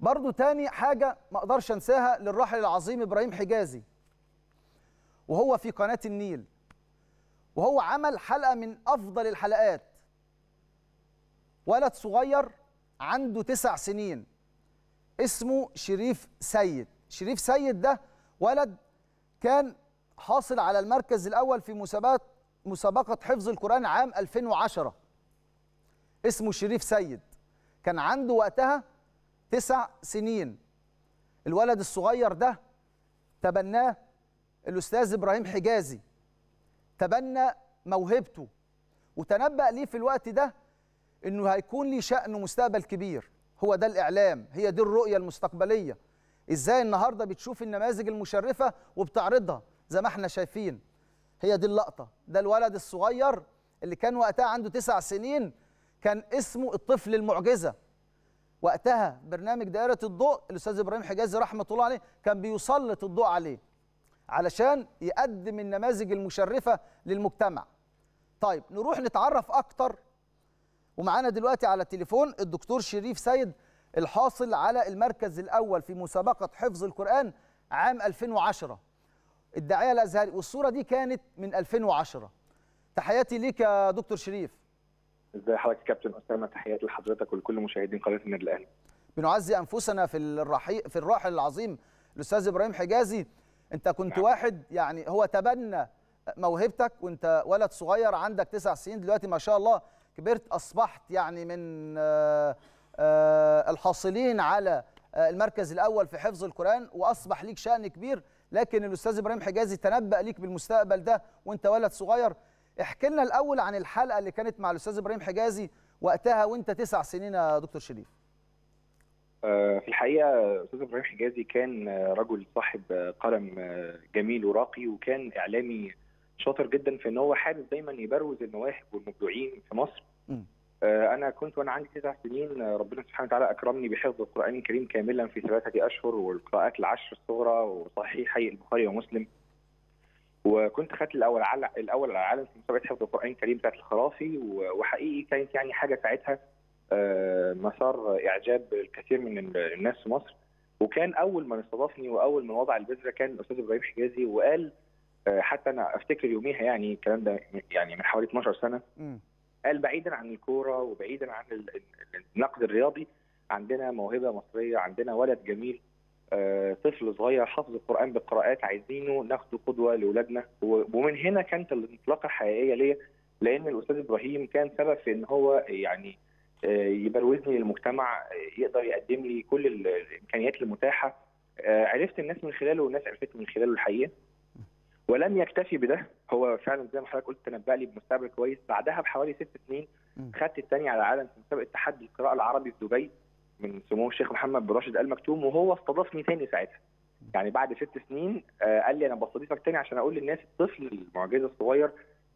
برضو تاني حاجة ما اقدرش انساها للراحل العظيم إبراهيم حجازي وهو في قناة النيل، وهو عمل حلقة من أفضل الحلقات. ولد صغير عنده 9 سنين اسمه شريف سيد. شريف سيد ده ولد كان حاصل على المركز الأول في مسابقة حفظ القرآن عام 2010. اسمه شريف سيد، كان عنده وقتها 9 سنين. الولد الصغير ده تبناه الأستاذ إبراهيم حجازي، تبنى موهبته وتنبأ ليه في الوقت ده إنه هيكون ليه شأن ومستقبل كبير. هو ده الإعلام، هي دي الرؤية المستقبلية. إزاي النهاردة بتشوف النماذج المشرفة وبتعرضها زي ما احنا شايفين. هي دي اللقطة، ده الولد الصغير اللي كان وقتها عنده 9 سنين، كان اسمه الطفل المعجزة. وقتها برنامج دائرة الضوء الأستاذ إبراهيم حجازي رحمة الله عليه كان بيسلط الضوء عليه علشان يقدم النماذج المشرفة للمجتمع. طيب نروح نتعرف أكتر، ومعانا دلوقتي على التليفون الدكتور شريف سيد الحاصل على المركز الأول في مسابقة حفظ القرآن عام 2010 الداعية الأزهري، والصورة دي كانت من 2010. تحياتي ليك يا دكتور شريف. ازي حضرتك يا كابتن أسامة، تحياتي لحضرتك ولكل مشاهدين قناة النادي الأهلي. بنعزي أنفسنا في الراحل العظيم الأستاذ إبراهيم حجازي. أنت كنت واحد يعني هو تبنى موهبتك وأنت ولد صغير عندك 9 سنين، دلوقتي ما شاء الله كبرت، أصبحت يعني من الحاصلين على المركز الأول في حفظ القرآن وأصبح ليك شأن كبير. لكن الأستاذ إبراهيم حجازي تنبأ ليك بالمستقبل ده وأنت ولد صغير. احكي لنا الأول عن الحلقة اللي كانت مع الأستاذ إبراهيم حجازي وقتها وأنت 9 سنين يا دكتور شريف. في الحقيقة أستاذ إبراهيم حجازي كان رجل صاحب قلم جميل وراقي، وكان إعلامي شاطر جدا في أنه هو حابب دايما يبروز المواهب والمبدعين في مصر. أنا كنت وأنا عندي 9 سنين ربنا سبحانه وتعالى أكرمني بحفظ القرآن الكريم كاملا في 3 أشهر والقراءات العشر الصغرى وصحيحي البخاري ومسلم، وكنت خدت الأول على العالم في مسابقة حفظ القرآن الكريم بتاعت الخرافي. وحقيقي كانت يعني حاجة ساعتها مسار إعجاب الكثير من الناس في مصر. وكان أول من استضافني وأول من وضع البذرة كان الأستاذ إبراهيم حجازي، وقال حتى أنا أفتكر يوميها يعني الكلام ده يعني من حوالي 12 سنة قال بعيدا عن الكورة وبعيدا عن النقد الرياضي، عندنا موهبة مصرية، عندنا ولد جميل طفل صغير حافظ القرآن بالقراءات، عايزينه ناخده قدوة لأولادنا. ومن هنا كانت الانطلاقة الحقيقية ليا، لأن الأستاذ إبراهيم كان سبب في إن هو يعني يبروزني للمجتمع، يقدر يقدم لي كل الامكانيات المتاحه. عرفت الناس من خلاله والناس عرفت من خلاله الحقيقه. ولم يكتفي بده، هو فعلا زي ما حضرتك قلت تنبأ لي بمستقبل كويس. بعدها بحوالي 6 سنين خدت الثاني على العالم في مسابقه تحدي القراءه العربي في دبي من سمو الشيخ محمد بن راشد آل مكتوم، وهو استضافني ثاني ساعتها. يعني بعد 6 سنين قال لي انا بستضيفك ثاني عشان اقول للناس الطفل المعجزه الصغير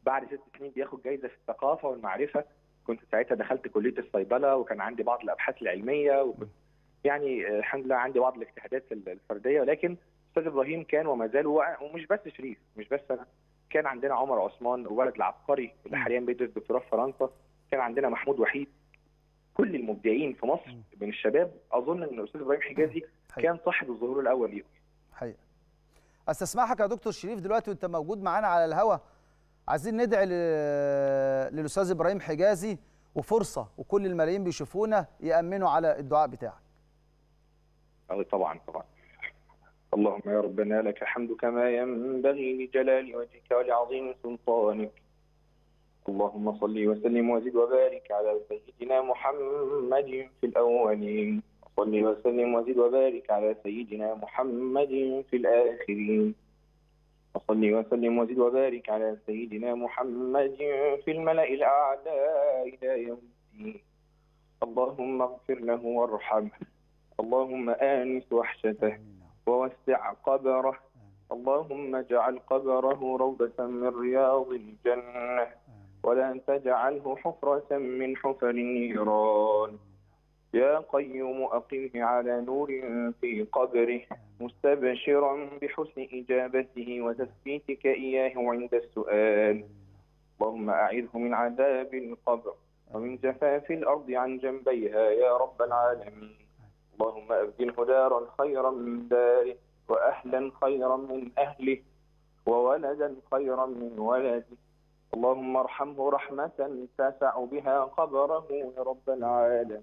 بعد 6 سنين بياخد جايزه في الثقافه والمعرفه. كنت ساعتها دخلت كليه الصيدله وكان عندي بعض الابحاث العلميه، وكنت يعني الحمد لله عندي بعض الاجتهادات الفرديه. ولكن استاذ ابراهيم كان وما زال، ومش بس شريف، مش بس انا، كان عندنا عمر عثمان الولد العبقري اللي حاليا بيدرس دكتوراه في فرنسا، كان عندنا محمود وحيد. كل المبدعين في مصر من الشباب اظن ان الاستاذ ابراهيم حجازي كان صاحب الظهور الاول ليهم. حقيقه استسمحك يا دكتور شريف دلوقتي وانت موجود معانا على الهواء، عايزين ندعي للأستاذ إبراهيم حجازي وفرصة، وكل الملايين بيشوفونا يأمنوا على الدعاء بتاعك. طبعا طبعا. اللهم يا ربنا لك الحمد كما ينبغي لجلال وجهك ولعظيم سلطانك. اللهم صل وسلم وزد وبارك على سيدنا محمد في الأولين، صل وسلم وزد وبارك على سيدنا محمد في الآخرين، وصلي وسلم وزد وبارك على سيدنا محمد في الملأ الأعلى إلى يوم الدين. اللهم اغفر له وارحمه، اللهم آنس وحشته ووسع قبره، اللهم اجعل قبره روضة من رياض الجنة ولا تجعله حفرة من حفر النيران. يا قيوم أقمه على نور في قبره، مستبشرا بحسن إجابته وتثبيتك إياه عند السؤال. اللهم أعذه من عذاب القبر ومن جفاف الأرض عن جنبيها يا رب العالمين. اللهم أبدله دارا خيرا من داره وأهلا خيرا من أهله وولدا خيرا من ولده اللهم ارحمه رحمة تسع بها قبره يا رب العالمين.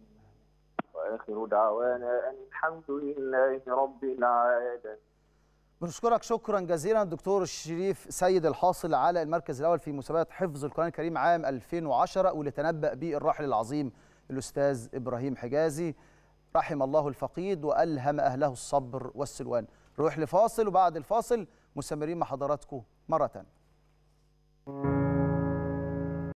وآخر دعوانا أن الحمد لله رب العالمين. بنشكرك شكرا جزيلا الدكتور شريف سيد الحاصل على المركز الأول في مسابقة حفظ القرآن الكريم عام 2010 واللي تنبأ به الراحل العظيم الأستاذ إبراهيم حجازي. رحم الله الفقيد وألهم أهله الصبر والسلوان. نروح لفاصل وبعد الفاصل مستمرين مع حضراتكم مرة